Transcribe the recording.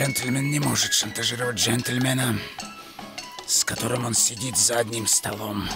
Джентльмен не может шантажировать джентльмена, с которым он сидит за одним столом.